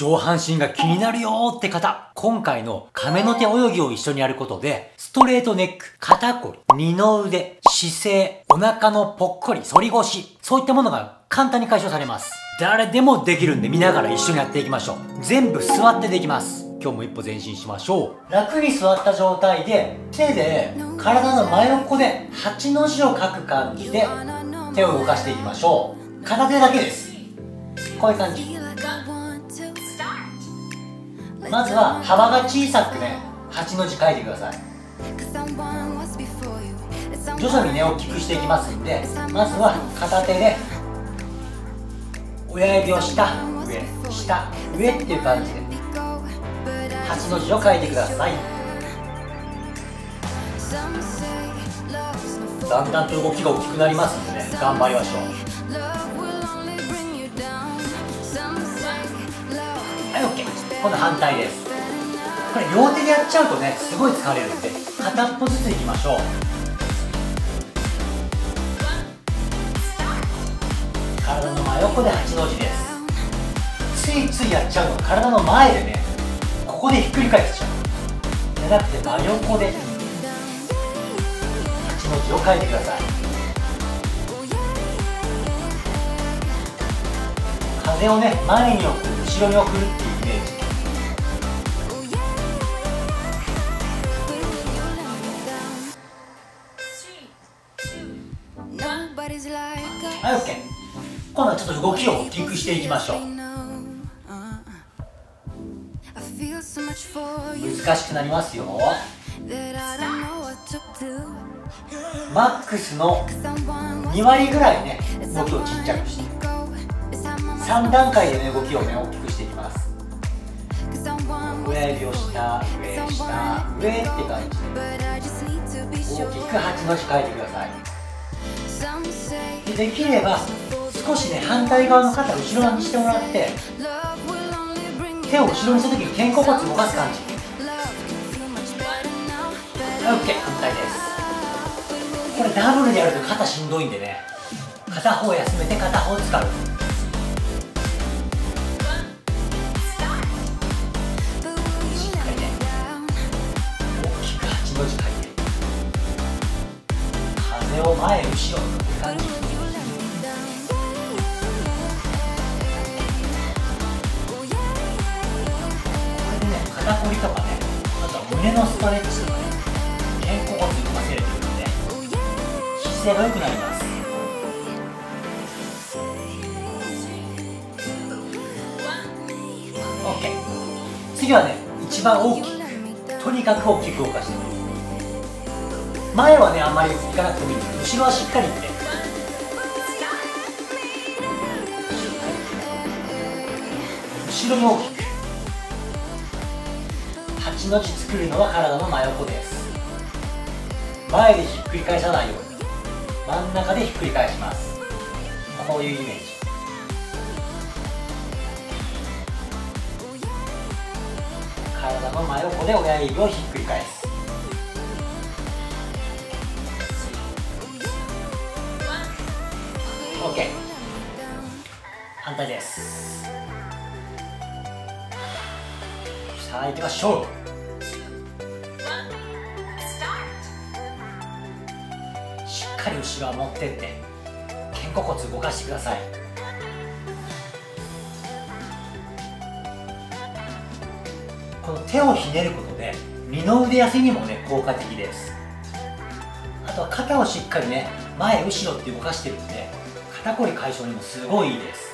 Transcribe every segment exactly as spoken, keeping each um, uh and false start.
上半身が気になるよーって方、今回の亀の手泳ぎを一緒にやることで、ストレートネック、肩こり、二の腕、姿勢、お腹のぽっこり、反り腰、そういったものが簡単に解消されます。誰でもできるんで、見ながら一緒にやっていきましょう。全部座ってできます。今日も一歩前進しましょう。楽に座った状態で、手で体の真横ではちの字を書く感じで手を動かしていきましょう。片手だけです。こういう感じ。まずは幅が小さくね、はちの字書いてください。徐々にね、大きくしていきますんで、まずは片手で親指を下、上、下、上っていう感じではちの字を書いてください。だんだんと動きが大きくなりますんでね、頑張りましょう。はい、OK。今度反対です。これ両手でやっちゃうとね、すごい疲れるんで、片っぽずついきましょう。体の真横ではちの字です。ついついやっちゃうの、体の前でね、ここでひっくり返しちゃう、じゃなくて真横ではちの字を書いてください。風をね、前に送る、後ろに送るっていうイメージ。はい、OK。今度はちょっと動きを大きくしていきましょう。難しくなりますよ。マックスのに割ぐらいね、動きをちっちゃくして、さん段階でね、動きをね、大きくしていきます。親指を下、上、下、上って感じで大きくはちの字書いてください。で, できれば少しね、反対側の肩を後ろ側にしてもらって、手を後ろにした時に肩甲骨動かす感じ。 OK、 反対です。これダブルでやると肩しんどいんでね、片方休めて片方使う。しっかりね、大きくはちの字書いて、手を前、後ろって感じ。これでね、肩こりとかね、あとは胸のストレッチとかね、肩甲骨動かせるというので、ね、姿勢が良くなります。OK。 次はね、一番大きく、とにかく大きく動かしていく。前はね、あんまりいかなくてもいいんですけど、後ろはしっかりいって、後ろに大きくはちの字作るのは体の真横です。前でひっくり返さないように、真ん中でひっくり返します。こういうイメージ。体の真横で親指をひっくり返す。OK。 反対です。さあ行きましょう。しっかり後ろは持ってって、肩甲骨動かしてください。この手をひねることで二の腕痩せにもね、効果的です。あとは肩をしっかりね、前後ろって動かしてるんで、肩こり解消にもすごいいいです。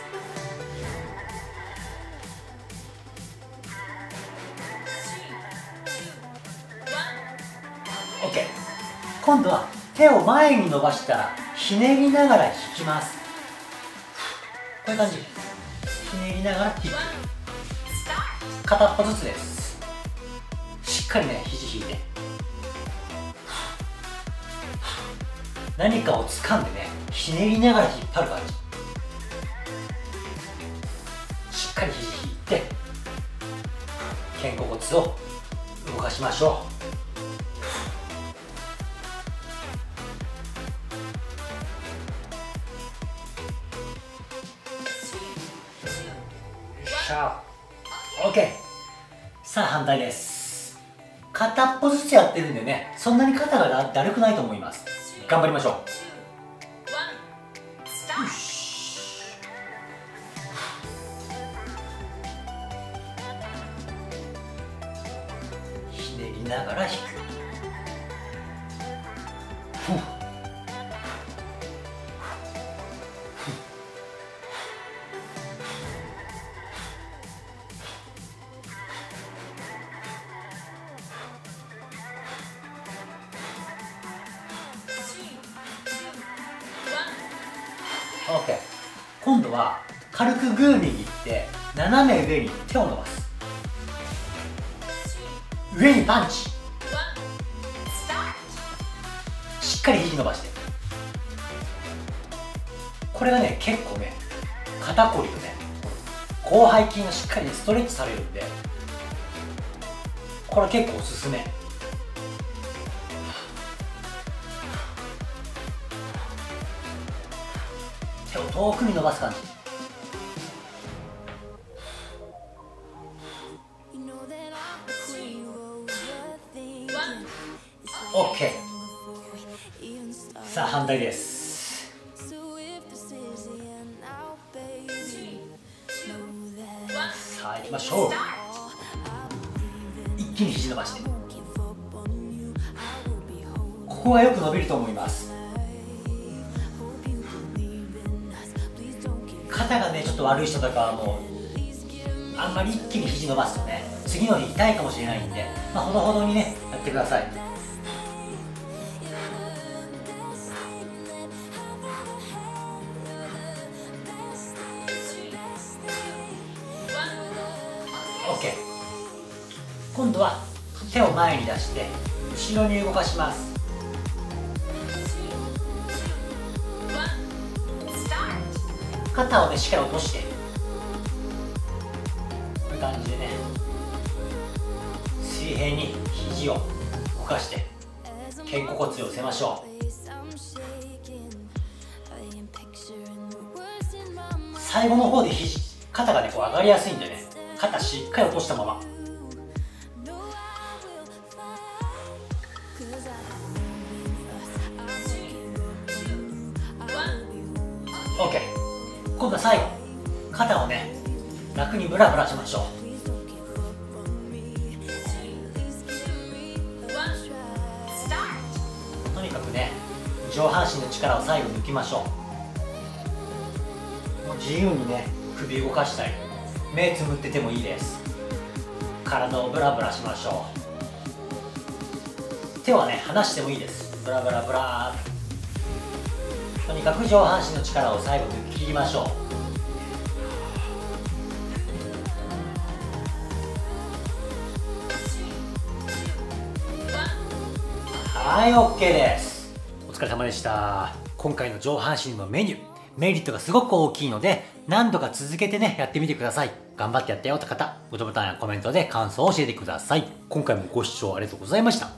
OK。 今度は手を前に伸ばしたら、ひねりながら引きます。こういう感じ、ひねりながら引く、片っぽずつです。しっかりね、肘引いて、何かを掴んでね、ひねりながら引っ張る感じ。しっかり肘引いて、肩甲骨を動かしましょう。よっしゃ。OK。 さあ反対です。片っぽずつやってるんでね、そんなに肩が だ, だるくないと思います。頑張りましょう。よし、ひねりながら引く。ふっOK。 今度は軽くグー握って斜め上に手を伸ばす。上にパンチ、しっかり肘伸ばして。これがね結構ね肩こりとね広背筋がしっかり、ね、ストレッチされるんで、これ結構おすすめ。遠くに伸ばす感じ。OK。 さあ反対です。さあ行きましょう。一気に肘伸ばして、ここがよく伸びると思います。肩がねちょっと悪い人とかはもうあんまり一気に肘伸ばすとね次の日痛いかもしれないんで、まあ、ほどほどにねやってください。OK。 今度は手を前に出して後ろに動かします。肩をねしっかり落として、こういう感じでね水平に肘を動かして肩甲骨を寄せましょう。最後の方で肘肩がねこう上がりやすいんでね、肩しっかり落としたまま。OK。今度は最後、肩をね楽にブラブラしましょう。とにかくね上半身の力を最後抜きましょう。もう自由にね首動かしたり目つぶっててもいいです。体をブラブラしましょう。手はね離してもいいです。ブラブラブラーっと、とにかく上半身の力を最後抜き切りましょう。はい、OK です。お疲れ様でした。今回の上半身のメニュー、メリットがすごく大きいので何度か続けてねやってみてください。頑張ってやったよって方、グッドボタンやコメントで感想を教えてください。今回もご視聴ありがとうございました。